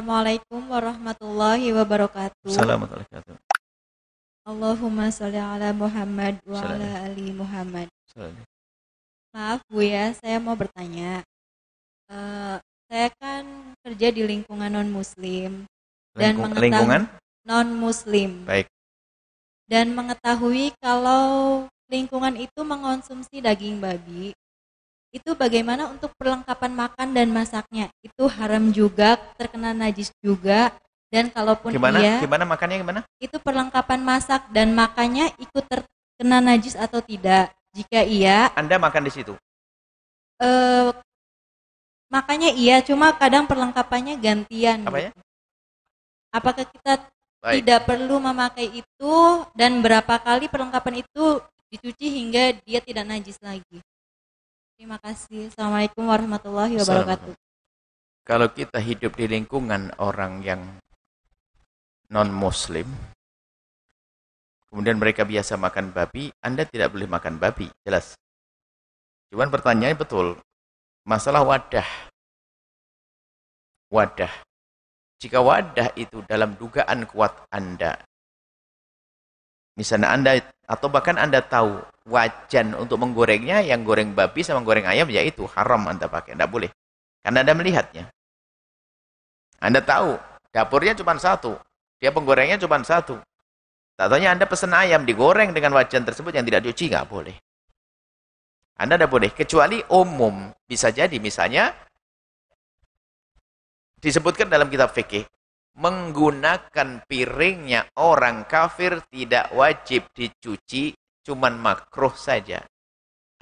Assalamualaikum warahmatullahi wabarakatuh. Assalamualaikum warahmatullahi wabarakatuh. Allahumma sholli ala Muhammad wa ala ali Muhammad. Maaf Bu ya, saya mau bertanya. Saya kan kerja di lingkungan non muslim dan lingkungan non muslim. Baik. Dan mengetahui kalau lingkungan itu mengonsumsi daging babi, itu bagaimana untuk perlengkapan makan dan masaknya? Itu haram juga, terkena najis juga. Dan kalaupun gimana makannya gimana? Itu perlengkapan masak dan makannya ikut terkena najis atau tidak? Jika iya, Anda makan di situ? Makanya iya, cuma kadang perlengkapannya gantian. Apanya? Gitu. Apakah kita tidak perlu memakai itu dan berapa kali perlengkapan itu dicuci hingga dia tidak najis lagi? Terima kasih. Assalamualaikum warahmatullahi wabarakatuh. Kalau kita hidup di lingkungan orang yang non-muslim, kemudian mereka biasa makan babi, Anda tidak boleh makan babi, jelas. Cuman pertanyaannya betul, masalah wadah. Wadah. Jika wadah itu dalam dugaan kuat Anda, misalnya Anda, atau bahkan Anda tahu wajan untuk menggorengnya, yang goreng babi sama goreng ayam, ya itu haram Anda pakai, tidak boleh. Karena Anda melihatnya. Anda tahu, dapurnya cuma satu. Dia penggorengnya cuma satu. Tak tanya Anda pesan ayam digoreng dengan wajan tersebut yang tidak dicuci, nggak boleh. Anda tidak boleh, kecuali umum. Bisa jadi misalnya, disebutkan dalam kitab fikih, menggunakan piringnya orang kafir tidak wajib dicuci, cuma makruh saja.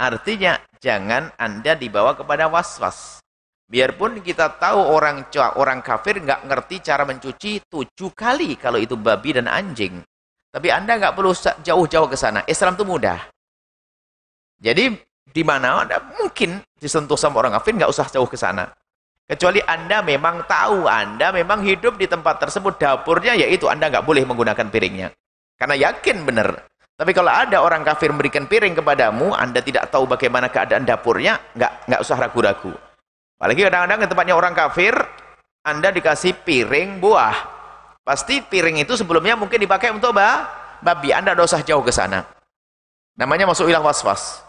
Artinya, jangan Anda dibawa kepada was-was. Biarpun kita tahu orang kafir nggak ngerti cara mencuci 7 kali kalau itu babi dan anjing. Tapi Anda nggak perlu jauh-jauh ke sana. Islam itu mudah. Jadi di mana Anda mungkin disentuh sama orang kafir, nggak usah jauh ke sana. Kecuali Anda memang tahu, Anda memang hidup di tempat tersebut, dapurnya yaitu Anda nggak boleh menggunakan piringnya. Karena yakin benar. Tapi kalau ada orang kafir memberikan piring kepadamu, Anda tidak tahu bagaimana keadaan dapurnya, nggak usah ragu-ragu. Apalagi kadang-kadang ke tempatnya orang kafir, Anda dikasih piring buah. Pasti piring itu sebelumnya mungkin dipakai untuk babi. Anda tidak usah jauh ke sana. Namanya masuk wilayah was-was.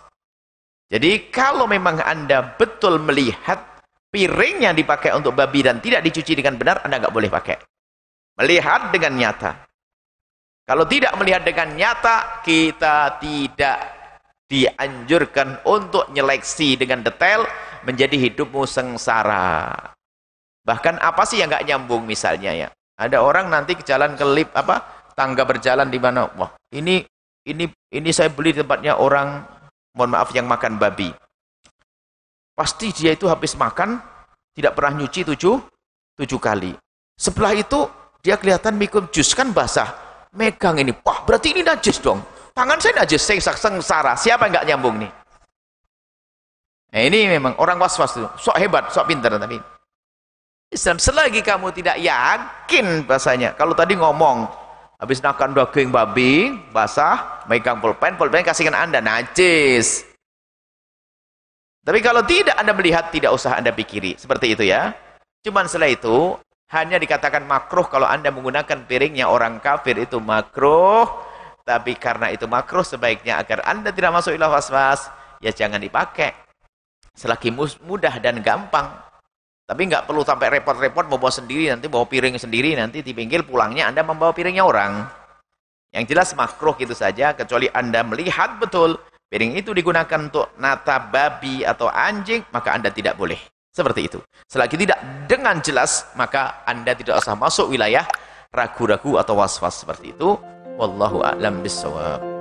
Jadi kalau memang Anda betul melihat piringnya dipakai untuk babi dan tidak dicuci dengan benar, Anda tidak boleh pakai. Melihat dengan nyata. Kalau tidak melihat dengan nyata, kita tidak dianjurkan untuk nyeleksi dengan detail, menjadi hidupmu sengsara. Bahkan apa sih yang nggak nyambung misalnya ya? Ada orang nanti ke jalan ke lift tangga berjalan di mana? Wah, ini saya beli di tempatnya orang, mohon maaf, yang makan babi. Pasti dia itu habis makan tidak pernah nyuci 7 kali. Setelah itu dia kelihatan minum jus kan basah, megang ini, wah berarti ini najis dong. Tangan saya najis, saya sengsara. Siapa yang nggak nyambung nih? Nah, ini memang orang was-was itu. Sok hebat, sok pintar. Tapi Islam, selagi kamu tidak yakin bahasanya. Kalau tadi ngomong, habis makan daging babi, basah, megang pulpen kasihkan Anda, najis. Tapi kalau tidak Anda melihat, tidak usah Anda pikiri. Seperti itu ya. Cuman setelah itu, hanya dikatakan makruh kalau Anda menggunakan piringnya orang kafir, itu makruh. Tapi karena itu makruh, sebaiknya agar Anda tidak masuk ilah was-was, ya jangan dipakai. Selagi mudah dan gampang. Tapi nggak perlu sampai repot-repot bawa sendiri, nanti bawa piring sendiri, nanti dipinggil pulangnya Anda membawa piringnya orang. Yang jelas makruh gitu saja, kecuali Anda melihat betul piring itu digunakan untuk nata babi atau anjing, maka Anda tidak boleh. Seperti itu. Selagi tidak dengan jelas, maka Anda tidak usah masuk wilayah ragu-ragu atau was-was seperti itu. Wallahu a'lam bissawab.